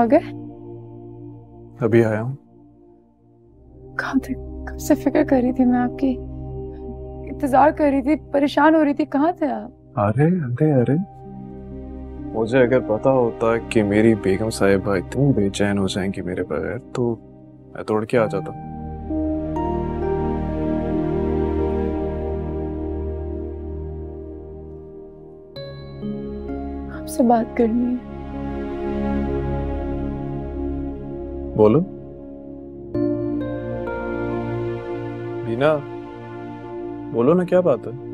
आ गए? अभी आया हूँ। कब से फिक्र कर रही थी मैं आपकी, इंतजार कर रही थी, परेशान हो रही थी, कहाँ थे आप? अरे मुझे अगर पता होता कि मेरी बेगम साहिबा इतनी बेचैन हो जाएंगी मेरे बगैर तो मैं तोड़ के आ जाता। आपसे बात करनी है। बोलो बीना, बोलो ना, क्या बात है?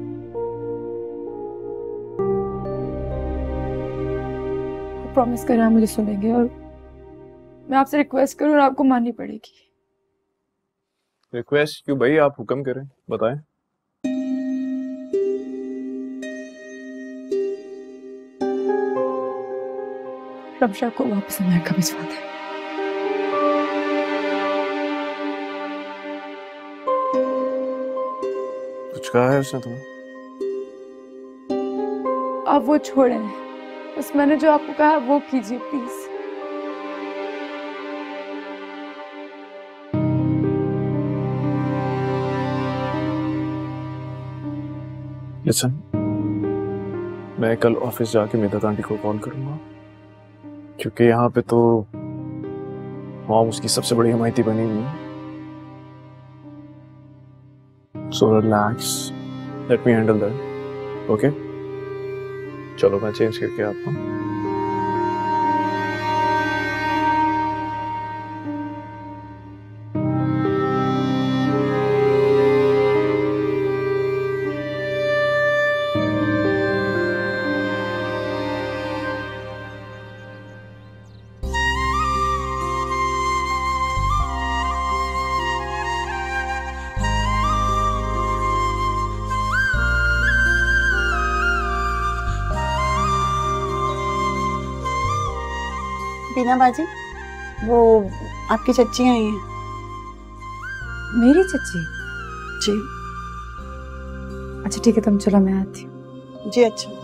प्रॉमिस कर रहा मुझे सुनेंगे और मैं आपसे रिक्वेस्ट करूँ और आपको माननी पड़ेगी। रिक्वेस्ट क्यों भाई, आप हुक्म करें, बताएं। रमशाह को वापस अमेरिका भिजवा दें। कहा है उसने तुम्हें? आप वो छोड़े, बस मैंने जो आपको कहा वो कीजिए प्लीज। लिसन, मैं कल ऑफिस जाके मिता आंटी को कॉल करूंगा क्योंकि यहाँ पे तो मॉम उसकी सबसे बड़ी हमायती बनी हुई है। So relax, let me handle that, okay? चलो मैं चेंज करके आता हूँ। बीना बाजी, वो आपकी चच्ची आई हैं। मेरी चच्ची? जी। अच्छा ठीक है, तुम चलो, मैं आती हूँ। जी अच्छा।